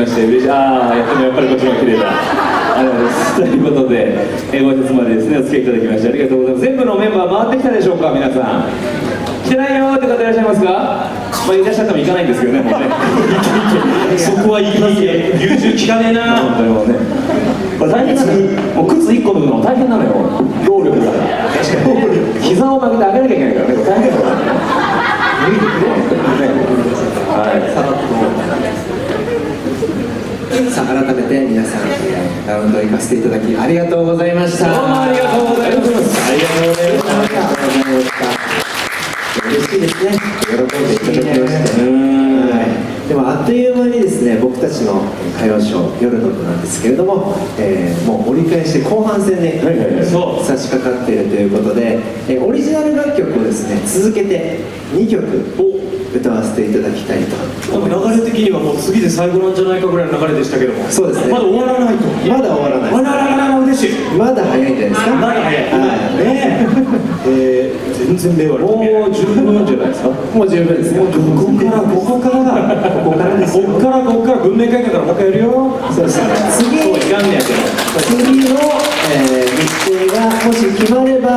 まして嬉しい。ああ、やっぱりこっちも綺麗だ。ありがとうございます。ということで、ご挨拶までですね、お付き合いいただきましてありがとうございます。全部のメンバー回ってきたでしょうか、皆さん。来てないよーって方いらっしゃいますか？まあ、いらっしゃっても行かないんですけどね、もうね。そこは行きますよ。優柔聞かねえなー。本当にもうね。これ大変なのよ。もう靴1個脱ぐのも大変なのよ。労力が。確かに。膝を曲げてあげなきゃいけないからね、これ大変ださあ、改めて皆さんラウンド行かせていただきありがとうございました。どうもありがとうございます。ありがとうございました。嬉しいですね。喜んでいただきました。でもあっという間にですね、僕たちの歌謡ショー夜の部なんですけれども、もう折り返して後半戦に差し掛かっているということで、オリジナル楽曲をですね続けて2曲を歌わせていただきたいと思います。流れ的にはもう次で最後なんじゃないかぐらいの流れでしたけども、そうですね、まだ終わらないと。まだ終わらない。まだ早いんじゃないですか。まだ早い。全然目悪い。もう十分じゃないですか。もう十分ですね。ここから文明開化からもう一回やるよ。そうですね。次の日程がもし決まれば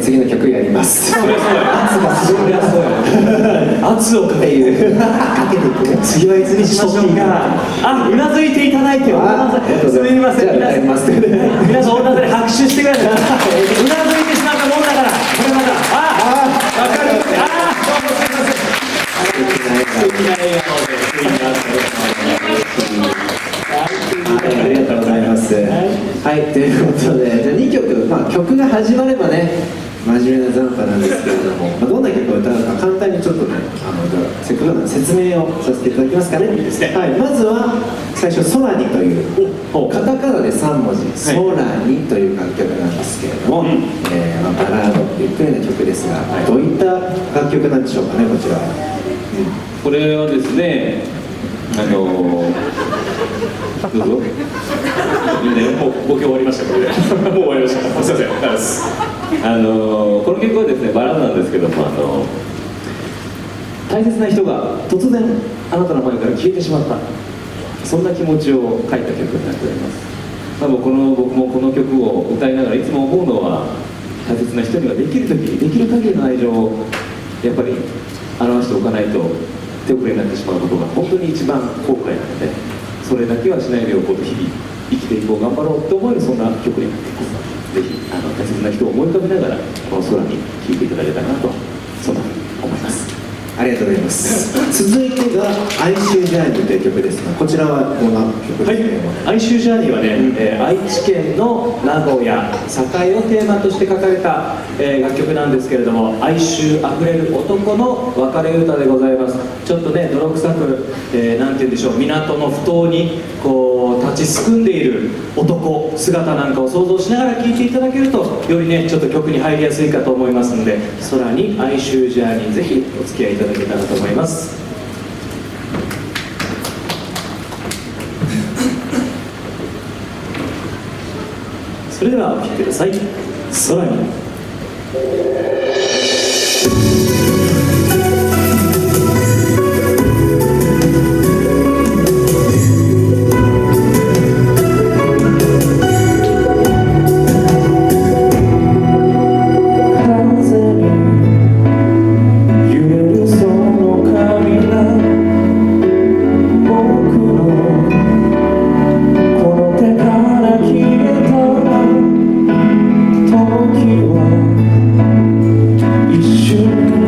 次の曲やります。それはそうだよ。圧がすごい。圧をかける。次はいつにしましょうか。あ、うなずいていただいてはすみません。皆さん同じで拍手してください。うなずいてしまったもんだから。これまたあ、分かる。ああ、どうもすみません。素敵な笑顔で素敵な笑顔でありがとうございます。はい、ということで、じゃあ2曲、まあ曲が始まればね、真面目な残波なんですけれども、どんな曲を歌うか簡単にちょっとね、せっかくなので説明をさせていただきますかね。はい、まずは最初「空に」というカタカナで3文字「空に」という楽曲なんですけれども、バラードっていうような曲ですが、どういった楽曲なんでしょうかね。こちらこれはですね、どうぞ。ボケ終わりました。これでもう終わりました。すいません。この曲はですね、バラードなんですけども、大切な人が突然あなたの前から消えてしまった、そんな気持ちを書いた曲になっております。多分僕もこの曲を歌いながらいつも思うのは、大切な人にはできる時にできる限りの愛情をやっぱり表しておかないと手遅れになってしまうことが本当に一番後悔なので、それだけはしないでおこうと、日々生きていこう、頑張ろうと思える、そんな曲になっています。ぜひ大切な人を思い浮かべながらこの空に聴いていただけたらなと、そんなふうに思います。ありがとうございます。続いてが「哀愁ジャーニー」という曲ですが、こちらはどんな曲ですか。哀愁ジャーニーはね、愛知県の名古屋栄をテーマとして書かれた、楽曲なんですけれども、哀愁あふれる男の別れ歌でございます。ちょっとね、泥臭く、なんて言うんでしょう、港の埠頭にこう立ちすくんでいる男姿なんかを想像しながら聴いていただけると、よりねちょっと曲に入りやすいかと思いますので、空に哀愁ジャーニー、ぜひお付き合いいただきたいと思います。いただけたらと思います。それではお聴きください。空に。Thank you.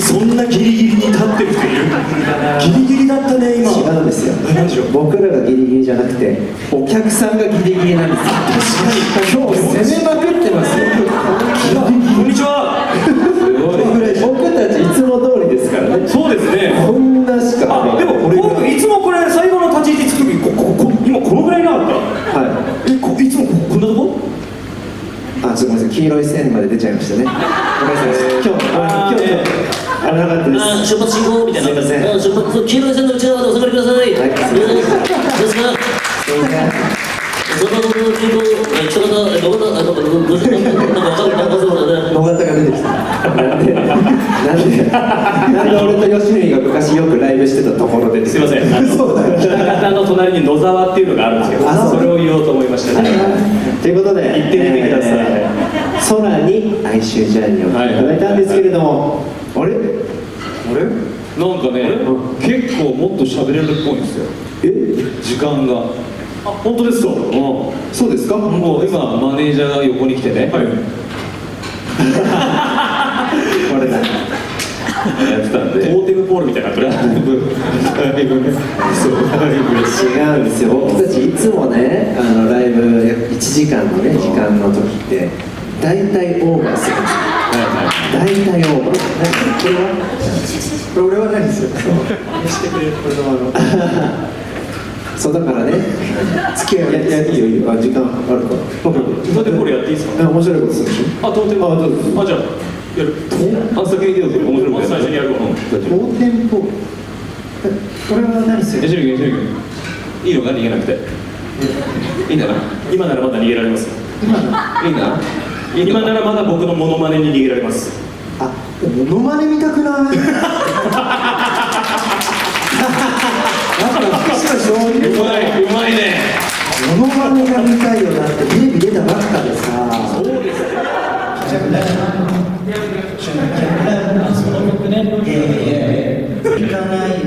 そんなギリギリに立ってる人いる？ギリギリだったね今。違うんですよ。僕らがギリギリじゃなくて、お客さんがギリギリなんです。確かに今日攻めまくってますよ。こんにちは。すごい。僕たちいつも通りですからね。そうですね。こんなしか。あ、でもこれ僕いつもこれ最後の立ち位置作り今このぐらいなかった。はい。いつもこんなとこ？あ、すみません。黄色い線まで出ちゃいましたね。ごめんなさい。今日。あ、なかったです。あ、出発進行みたいな。すみません。出発、黄色い線の内側までお下がりください。はい。すみません。ですが、その後の進行、一方、野方が出てきた。なんで俺と吉見が昔よくライブしてたところで。すみません。北方の隣に野沢っていうのがあるんですけど、それを言おうと思いました。ということで、行ってみてください。空に哀愁ジャーニーをいただいたんですけれども。あれなんかね、結構もっと喋れるっぽいんですよ。時間が。あ、本当ですか。そうですか。もう今マネージャーが横に来てね、はいやってたんで、ポーティブポールみたいな。これ違うんですよ。僕たちいつもね、ライブ約1時間のね時間の時って大体オーバーするんですよ。大体をこれ俺はないですよ。そうだからね、付き合いやっていいよ。時間あるから。トーテンポールやっていいですか。面白いことするでしょ。あ、トーテンポール。あ、じゃあやる。あ、先に出ようぜ。面白いこと。最初にやる。トーテンポール。これは何する？いいのか、逃げなくて。いいんだな。今ならまだ逃げられます。いいな。今ならまだ僕のモノマネに逃げられます。あ、モノマネ見たくない。うまいね。モノマネが見たいよなってテレビ出たばっかでさ。そうです。その曲ね。行かない。